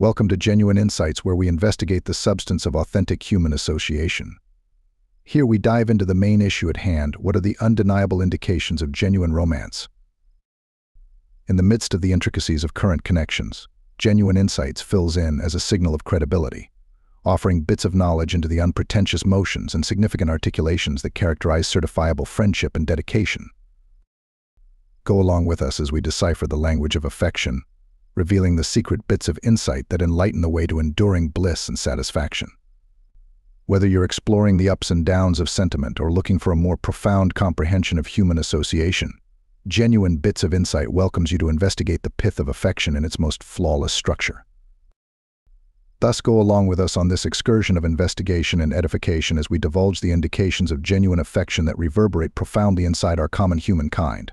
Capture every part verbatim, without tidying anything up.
Welcome to Genuine Insights, where we investigate the substance of authentic human association. Here we dive into the main issue at hand: what are the undeniable indications of genuine romance? In the midst of the intricacies of current connections, Genuine Insights fills in as a signal of credibility, offering bits of knowledge into the unpretentious motions and significant articulations that characterize certifiable friendship and dedication. Go along with us as we decipher the language of affection, revealing the secret bits of insight that enlighten the way to enduring bliss and satisfaction. Whether you're exploring the ups and downs of sentiment or looking for a more profound comprehension of human association, Genuine Bits of Insight welcomes you to investigate the pith of affection in its most flawless structure. Thus, go along with us on this excursion of investigation and edification as we divulge the indications of genuine affection that reverberate profoundly inside our common humankind.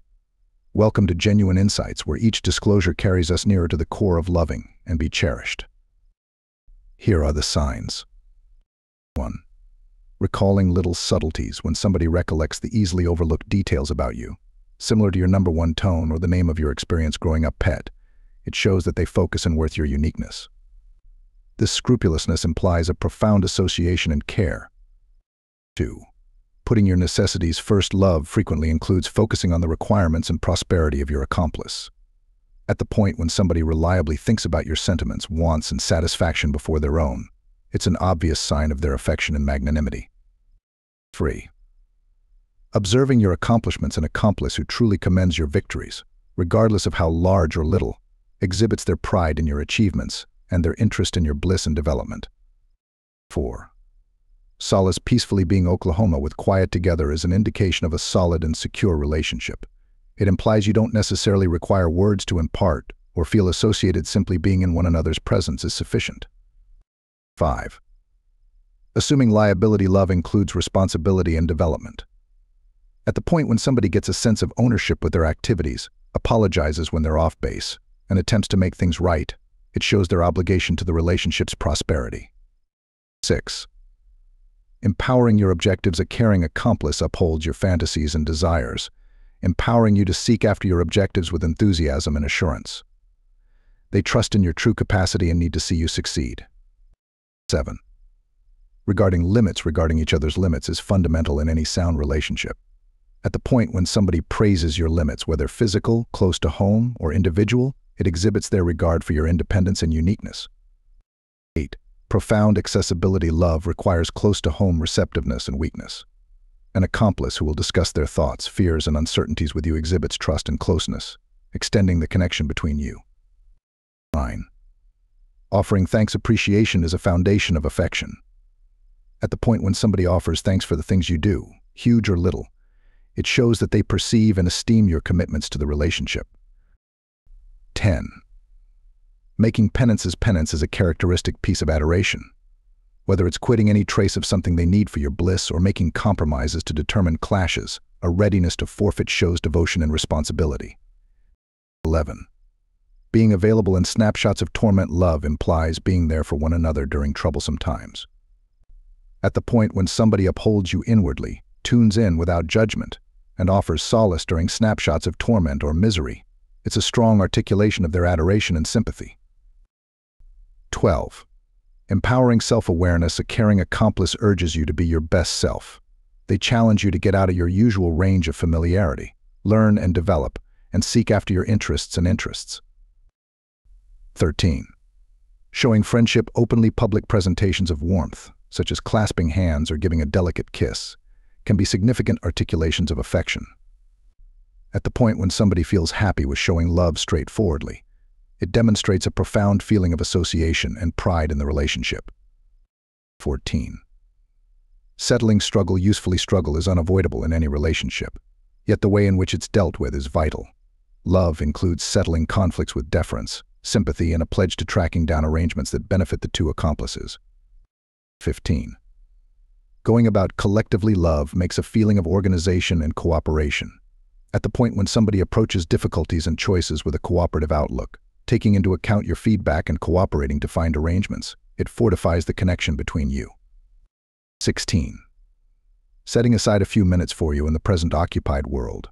Welcome to Genuine Insights, where each disclosure carries us nearer to the core of loving and be cherished. Here are the signs. one. Recalling little subtleties when somebody recollects the easily overlooked details about you, similar to your number one tone or the name of your experience growing up pet. It shows that they focus and worth your uniqueness. This scrupulousness implies a profound association and care. two. Putting your necessities first. Love frequently includes focusing on the requirements and prosperity of your accomplice. At the point when somebody reliably thinks about your sentiments, wants, and satisfaction before their own, it's an obvious sign of their affection and magnanimity. three. Observing your accomplishments. An accomplice who truly commends your victories, regardless of how large or little, exhibits their pride in your achievements and their interest in your bliss and development. four. Solace peacefully being Oklahoma with quiet together is an indication of a solid and secure relationship. It implies you don't necessarily require words to impart or feel associated. Simply being in one another's presence is sufficient. five. Assuming liability. Love includes responsibility and development. At the point when somebody gets a sense of ownership with their activities, apologizes when they're off base, and attempts to make things right, it shows their obligation to the relationship's prosperity. six. Empowering your objectives. A caring accomplice upholds your fantasies and desires, empowering you to seek after your objectives with enthusiasm and assurance. They trust in your true capacity and need to see you succeed. seven. Regarding limits. Regarding each other's limits is fundamental in any sound relationship. At the point when somebody praises your limits, whether physical, close to home, or individual, it exhibits their regard for your independence and uniqueness. eight. Profound accessibility. Love requires close-to-home receptiveness and weakness. An accomplice who will discuss their thoughts, fears, and uncertainties with you exhibits trust and closeness, extending the connection between you. nine. Offering thanks. Appreciation is a foundation of affection. At the point when somebody offers thanks for the things you do, huge or little, it shows that they perceive and esteem your commitments to the relationship. ten. Making penances. Penance is a characteristic piece of adoration. Whether it's quitting any trace of something they need for your bliss or making compromises to determine clashes, a readiness to forfeit shows devotion and responsibility. eleven. Being available in snapshots of torment. Love implies being there for one another during troublesome times. At the point when somebody upholds you inwardly, tunes in without judgment, and offers solace during snapshots of torment or misery, it's a strong articulation of their adoration and sympathy. twelve. Empowering self-awareness. A caring accomplice urges you to be your best self. They challenge you to get out of your usual range of familiarity, learn and develop, and seek after your interests and interests. thirteen. Showing friendship. Openly public presentations of warmth, such as clasping hands or giving a delicate kiss, can be significant articulations of affection. At the point when somebody feels happy with showing love straightforwardly, it demonstrates a profound feeling of association and pride in the relationship. fourteen. Settling struggle. Usefully, struggle is unavoidable in any relationship, yet the way in which it's dealt with is vital. Love includes settling conflicts with deference, sympathy, and a pledge to tracking down arrangements that benefit the two accomplices. fifteen. Going about collectively. Love makes a feeling of organization and cooperation. At the point when somebody approaches difficulties and choices with a cooperative outlook, taking into account your feedback and cooperating to find arrangements, it fortifies the connection between you. sixteen. Setting aside a few minutes for you in the present occupied world.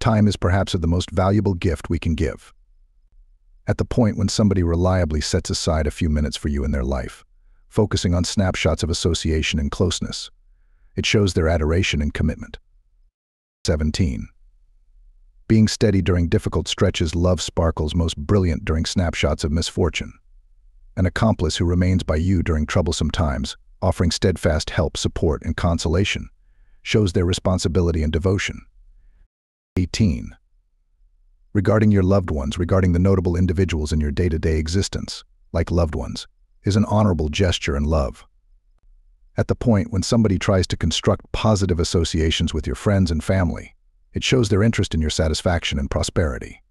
Time is perhaps the most valuable gift we can give. at the point when somebody reliably sets aside a few minutes for you in their life, focusing on snapshots of association and closeness. It shows their adoration and commitment. seventeen. Being steady during difficult stretches, love sparkles most brilliant during snapshots of misfortune. An accomplice who remains by you during troublesome times, offering steadfast help, support, and consolation, shows their responsibility and devotion. eighteen. Regarding your loved ones, regarding the notable individuals in your day-to-day existence, like loved ones, is an honorable gesture in love. At the point when somebody tries to construct positive associations with your friends and family, it shows their interest in your satisfaction and prosperity.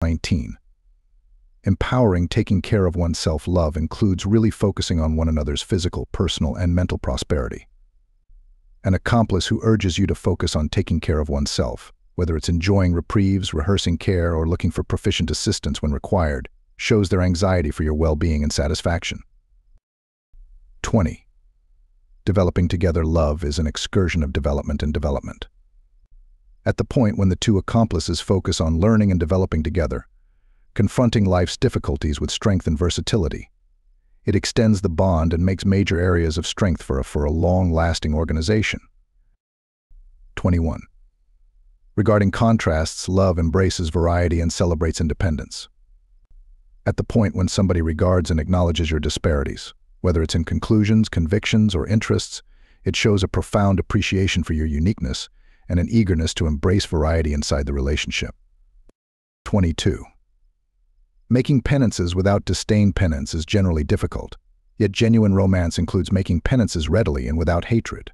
nineteen. Empowering, taking care of oneself. Love includes really focusing on one another's physical, personal, and mental prosperity. An accomplice who urges you to focus on taking care of oneself, whether it's enjoying reprieves, rehearsing care, or looking for proficient assistance when required, shows their anxiety for your well-being and satisfaction. twenty. Developing together. Love is an excursion of development and development. At the point when the two accomplices focus on learning and developing together, confronting life's difficulties with strength and versatility, it extends the bond and makes major areas of strength for a, for a long-lasting organization. twenty-one. Regarding contrasts, love embraces variety and celebrates independence. At the point when somebody regards and acknowledges your disparities, whether it's in conclusions, convictions, or interests, it shows a profound appreciation for your uniqueness and an eagerness to embrace variety inside the relationship. twenty-two. Making penances without disdain. Penance is generally difficult, yet genuine romance includes making penances readily and without hatred.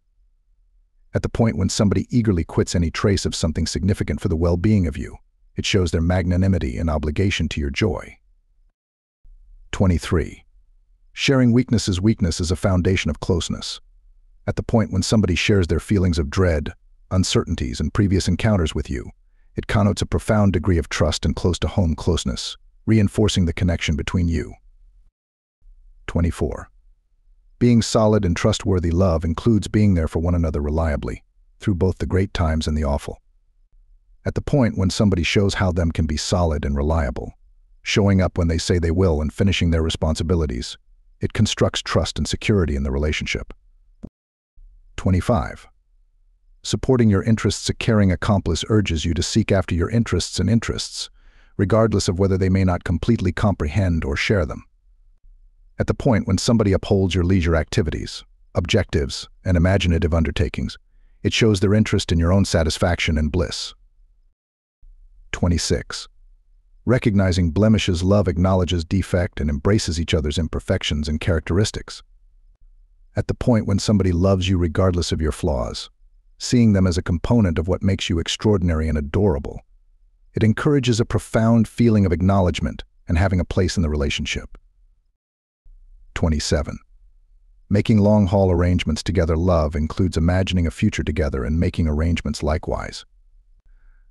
At the point when somebody eagerly quits any trace of something significant for the well-being of you, it shows their magnanimity and obligation to your joy. twenty-three. Sharing weaknesses. Weakness is a foundation of closeness. At the point when somebody shares their feelings of dread, uncertainties, and previous encounters with you, it connotes a profound degree of trust and close-to-home closeness, reinforcing the connection between you. twenty-four. Being solid and trustworthy. Love includes being there for one another reliably, through both the great times and the awful. At the point when somebody shows how them can be solid and reliable, showing up when they say they will and finishing their responsibilities, it constructs trust and security in the relationship. twenty-five. Supporting your interests. A caring accomplice urges you to seek after your interests and interests, regardless of whether they may not completely comprehend or share them. At the point when somebody upholds your leisure activities, objectives, and imaginative undertakings, it shows their interest in your own satisfaction and bliss. twenty-six. Recognizing blemishes. Love acknowledges defect and embraces each other's imperfections and characteristics. At the point when somebody loves you regardless of your flaws, seeing them as a component of what makes you extraordinary and adorable, it encourages a profound feeling of acknowledgement and having a place in the relationship. twenty-seven. Making long-haul arrangements together. Love includes imagining a future together and making arrangements likewise.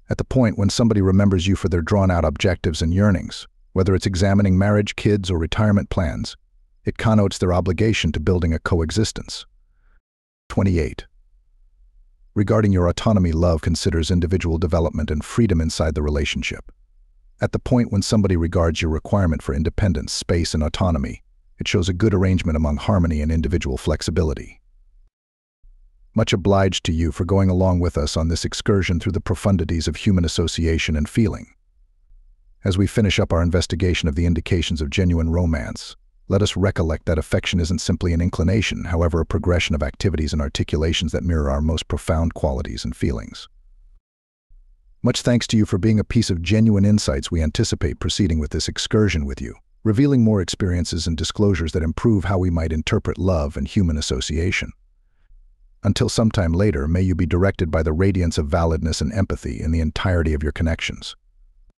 At the point when somebody remembers you for their drawn-out objectives and yearnings, whether it's examining marriage, kids, or retirement plans, it connotes their obligation to building a coexistence. twenty-eight. Regarding your autonomy, love considers individual development and freedom inside the relationship. At the point when somebody regards your requirement for independence, space, and autonomy, it shows a good arrangement among harmony and individual flexibility. Much obliged to you for going along with us on this excursion through the profundities of human association and feeling. As we finish up our investigation of the indications of genuine romance, let us recollect that affection isn't simply an inclination, however a progression of activities and articulations that mirror our most profound qualities and feelings. Much thanks to you for being a piece of genuine insights. We anticipate proceeding with this excursion with you, revealing more experiences and disclosures that improve how we might interpret love and human association. Until sometime later, may you be directed by the radiance of validness and empathy in the entirety of your connections.